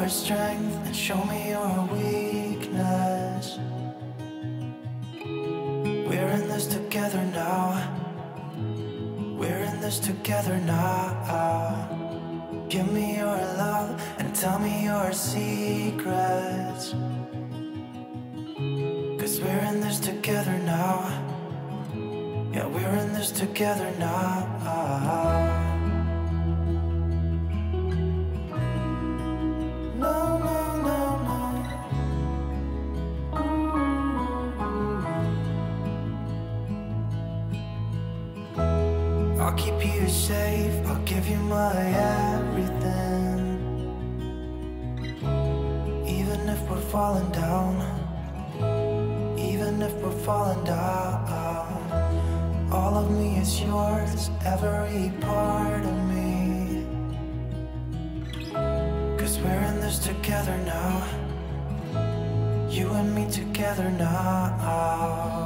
your strength and show me your weakness. We're in this together now. We're in this together now. Give me your love and tell me your secrets. 'Cause we're in this together now. Yeah, we're in this together now. I'll keep you safe, I'll give you my everything. Even if we're falling down, even if we're falling down, all of me is yours, every part of me. 'Cause we're in this together now, you and me together now.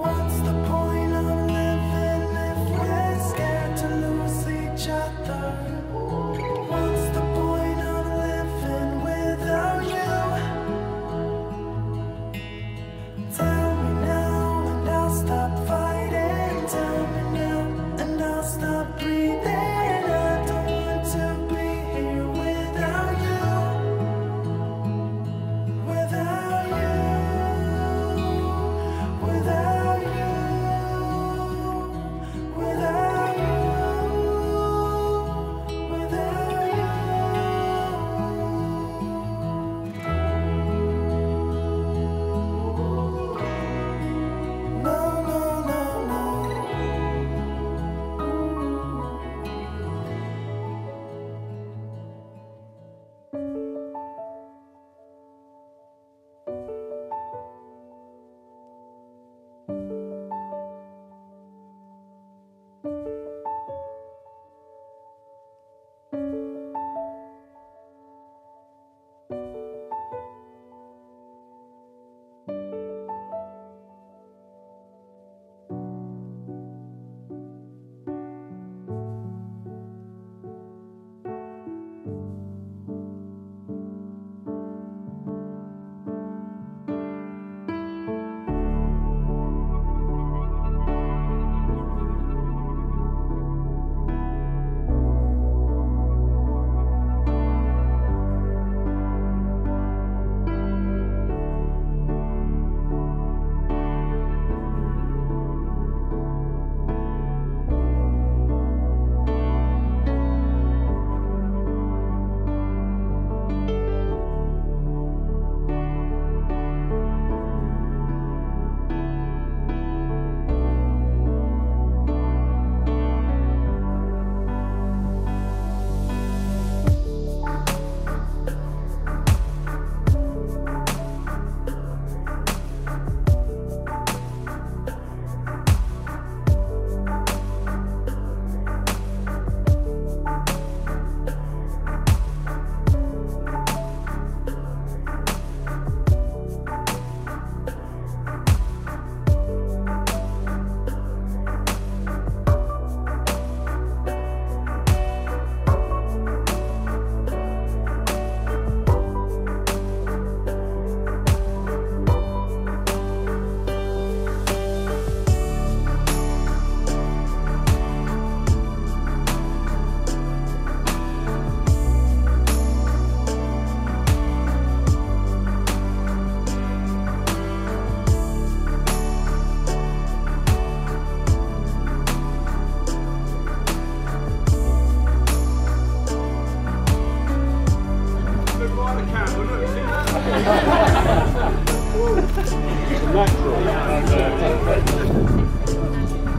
What's the point of living if we're scared to lose each other? What's the point of living without you? Tell me now and I'll stop fighting. Tell me now and I'll stop breathing. I don't want to be here without you, without you, without you, without you, without you. No, no, no, no.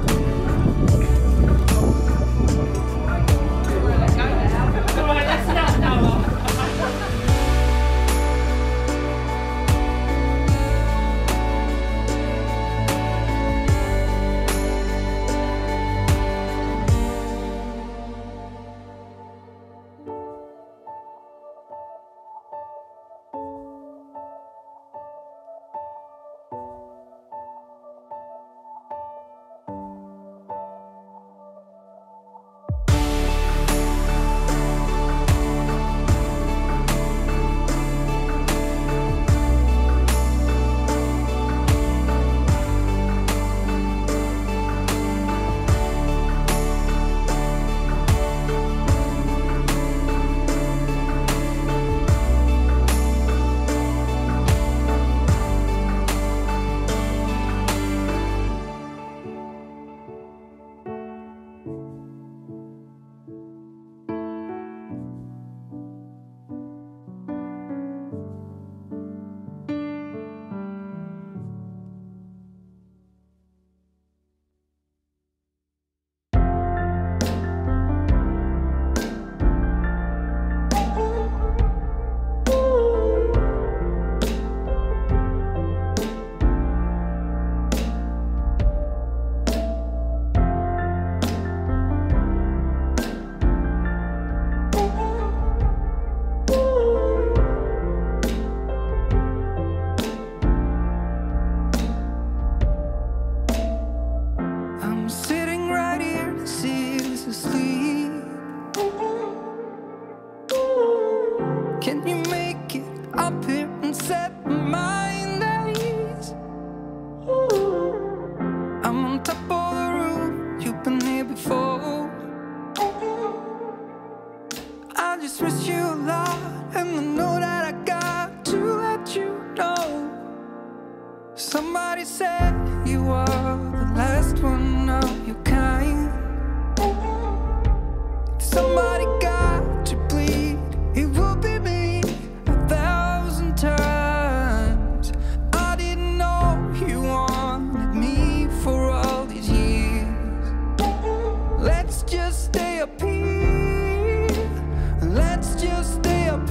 Can you make it up here and set my mind at ease? I'm on top of the roof, you've been here before. I just wish you a lot, and I know that I got to let you know. Somebody said you were the last one of your kind. Somebody got to bleed, it would be me 1,000 times. I didn't know you wanted me for all these years. Let's just stay up here, let's just stay up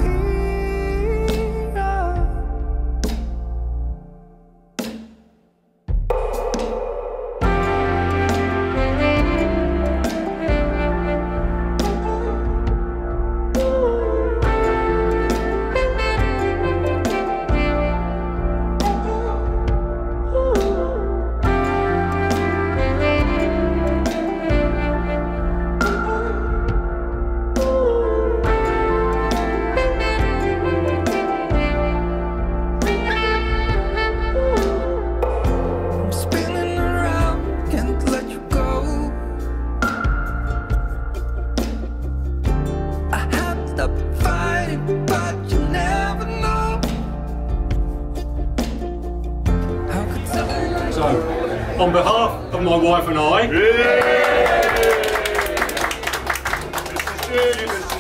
on behalf of my wife and I. Yeah.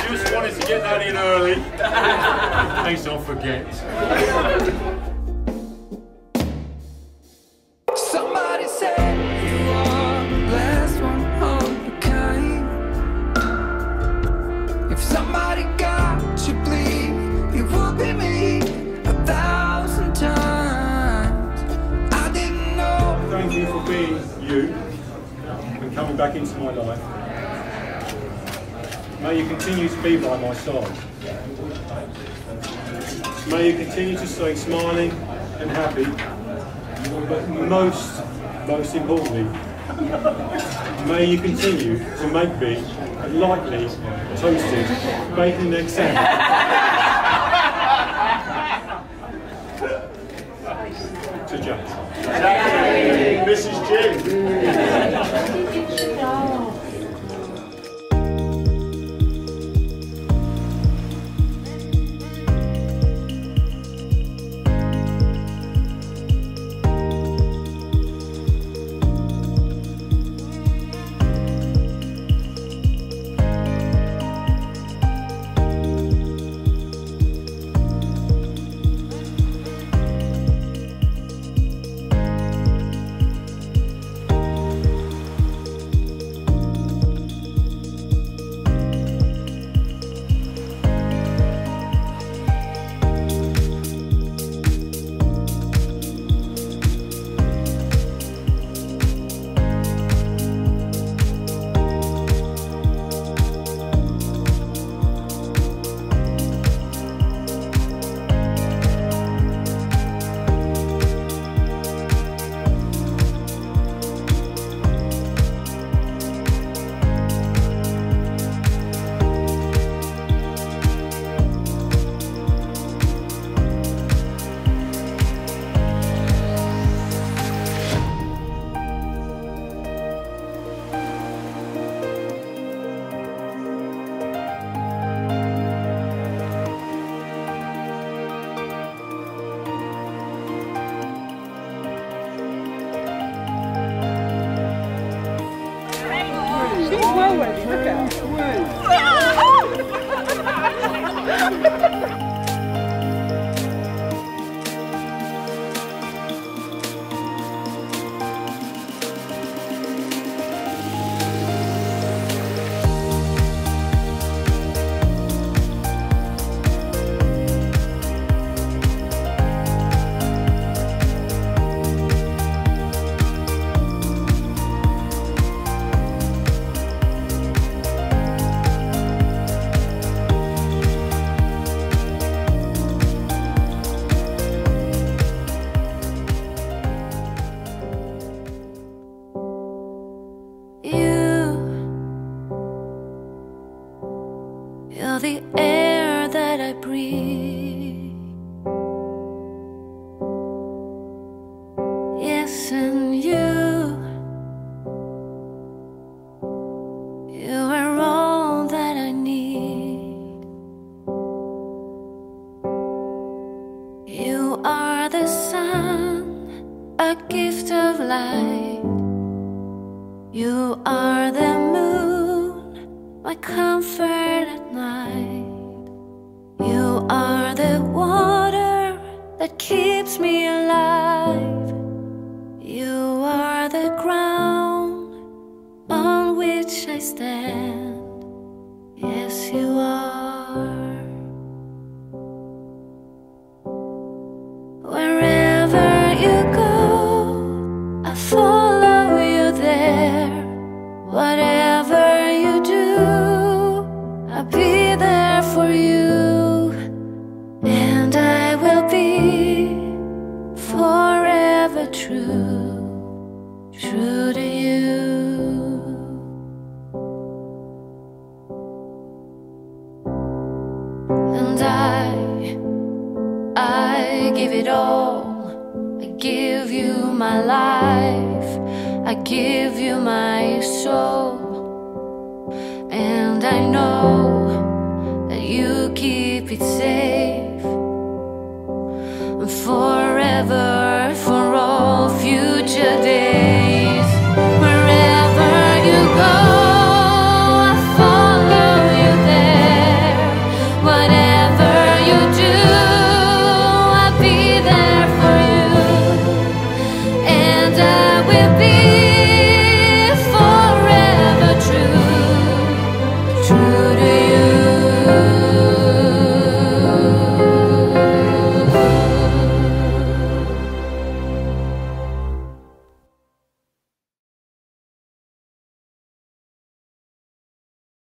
Just wanted to get that in early. In case I forget. Somebody said you are the last one of your kind. If somebody got to bleed, it would be me 1,000 times. Thank you for being you and coming back into my life. May you continue to be by my side. May you continue to stay smiling and happy, but most importantly, may you continue to make me a lightly toasted bacon egg sandwich. To Jack. Mrs. Jim. free. Yes, and you are all that I need. You are the sun, a gift of light. You are the moon, my comfort at night. You are the water that keeps me alive. You are the ground on which I stand. Yes, you are. Wherever you go, I follow you there. Whatever you do, I'll be there for you. Forever true, true to you. And I give it all. I give you my life, I give you my soul. And I know that you keep it safe forever.